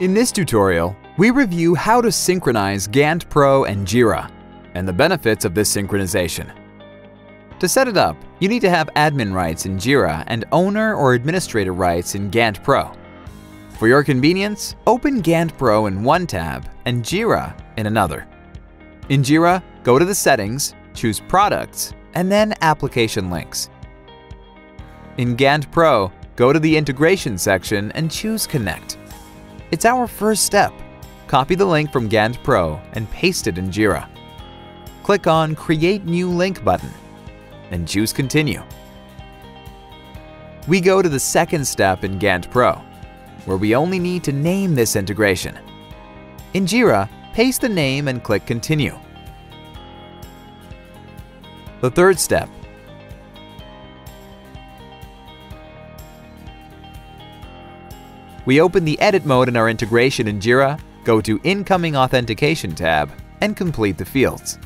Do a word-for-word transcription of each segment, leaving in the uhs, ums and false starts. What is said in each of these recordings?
In this tutorial, we review how to synchronize GanttPRO and Jira, and the benefits of this synchronization. To set it up, you need to have admin rights in Jira and owner or administrator rights in GanttPRO. For your convenience, open GanttPRO in one tab and Jira in another. In Jira, go to the Settings, choose Products, and then Application Links. In GanttPRO, go to the Integration section and choose Connect. It's our first step. Copy the link from GanttPRO and paste it in Jira. Click on Create New Link button and choose Continue. We go to the second step in GanttPRO, where we only need to name this integration. In Jira, paste the name and click Continue. The third step. We open the edit mode in our integration in Jira, go to Incoming Authentication tab, and complete the fields.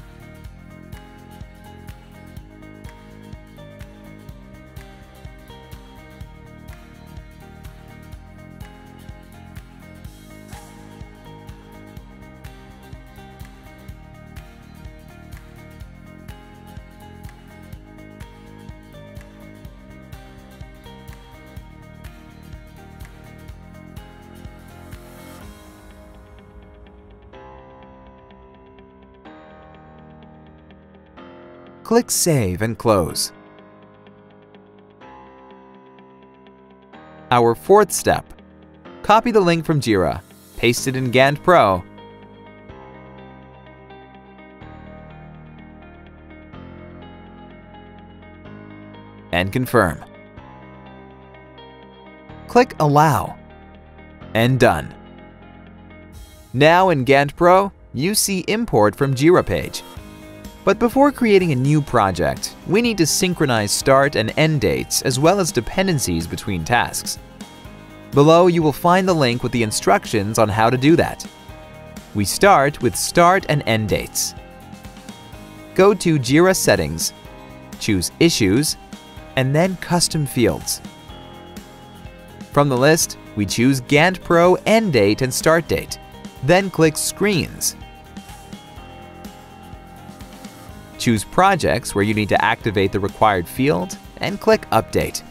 Click Save and close. Our fourth step. Copy the link from Jira, paste it in GanttPRO, and confirm. Click Allow, and done. Now in GanttPRO, you see Import from Jira page. But before creating a new project, we need to synchronize start and end dates as well as dependencies between tasks. Below, you will find the link with the instructions on how to do that. We start with start and end dates. Go to Jira Settings, choose Issues, and then Custom Fields. From the list, we choose GanttPRO End Date and Start Date, then click Screens. Choose Projects where you need to activate the required field and click Update.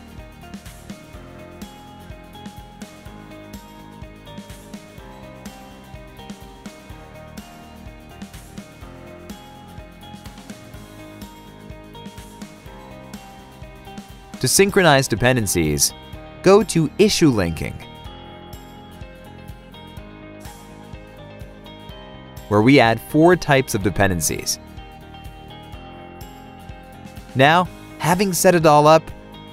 To synchronize dependencies, go to Issue Linking, where we add four types of dependencies. Now, having set it all up,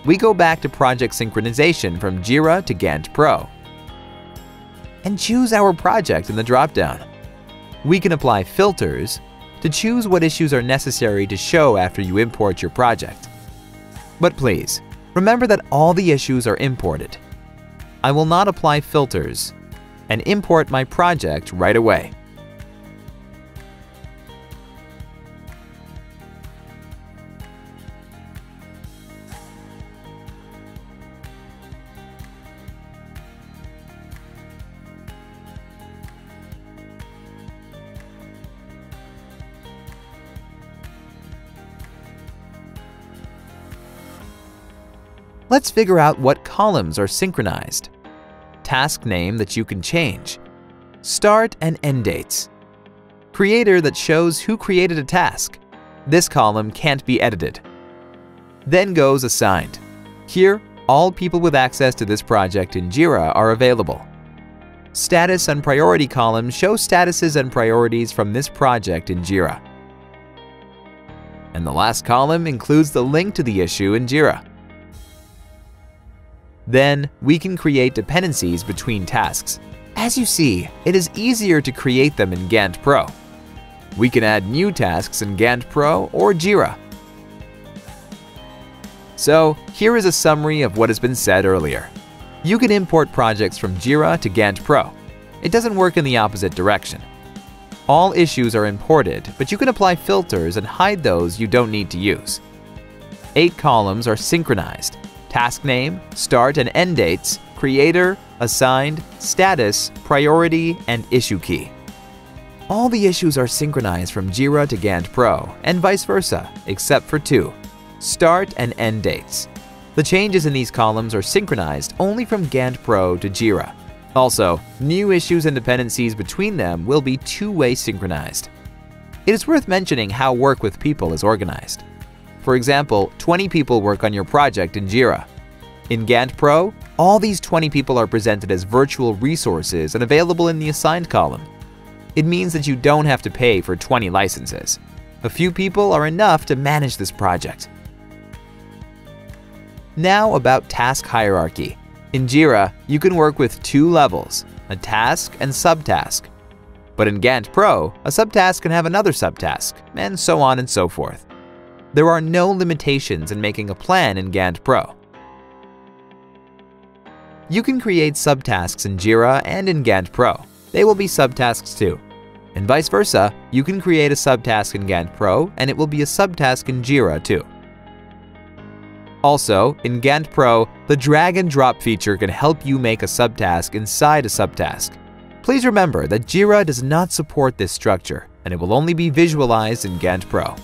we go back to Project Synchronization from Jira to GanttPRO and choose our project in the dropdown. We can apply filters to choose what issues are necessary to show after you import your project. But please, remember that all the issues are imported. I will not apply filters and import my project right away. Let's figure out what columns are synchronized. Task name that you can change. Start and end dates. Creator that shows who created a task. This column can't be edited. Then goes Assigned. Here, all people with access to this project in Jira are available. Status and priority columns show statuses and priorities from this project in Jira. And the last column includes the link to the issue in Jira. Then, we can create dependencies between tasks. As you see, it is easier to create them in GanttPRO. We can add new tasks in GanttPRO or Jira. So, here is a summary of what has been said earlier. You can import projects from Jira to GanttPRO. It doesn't work in the opposite direction. All issues are imported, but you can apply filters and hide those you don't need to use. Eight columns are synchronized. Task name, start and end dates, creator, assigned, status, priority, and issue key. All the issues are synchronized from Jira to GanttPRO and vice versa, except for two, start and end dates. The changes in these columns are synchronized only from GanttPRO to Jira. Also, new issues and dependencies between them will be two-way synchronized. It is worth mentioning how work with people is organized. For example, twenty people work on your project in Jira. In GanttPRO, all these twenty people are presented as virtual resources and available in the assigned column. It means that you don't have to pay for twenty licenses. A few people are enough to manage this project. Now about task hierarchy. In Jira, you can work with two levels, a task and subtask. But in GanttPRO, a subtask can have another subtask, and so on and so forth. There are no limitations in making a plan in GanttPRO. You can create subtasks in Jira and in GanttPRO. They will be subtasks too. And vice versa, you can create a subtask in GanttPRO and it will be a subtask in Jira too. Also, in GanttPRO, the drag and drop feature can help you make a subtask inside a subtask. Please remember that Jira does not support this structure, and it will only be visualized in GanttPRO.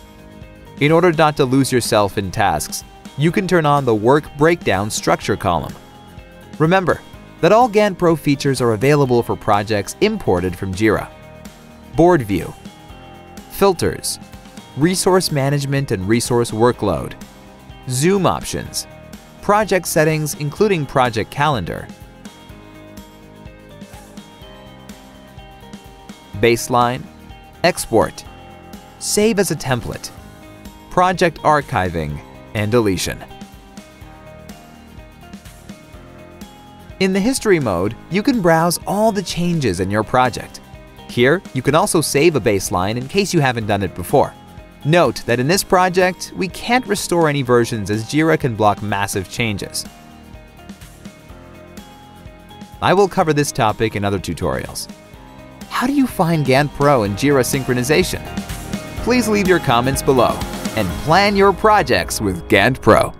In order not to lose yourself in tasks, you can turn on the Work Breakdown Structure column. Remember that all GanttPRO features are available for projects imported from Jira. Board view, filters, resource management and resource workload, zoom options, project settings including project calendar, baseline, export, save as a template, project archiving, and deletion. In the history mode, you can browse all the changes in your project. Here, you can also save a baseline in case you haven't done it before. Note that in this project, we can't restore any versions as Jira can block massive changes. I will cover this topic in other tutorials. How do you find GanttPRO and Jira synchronization? Please leave your comments below and plan your projects with GanttPRO.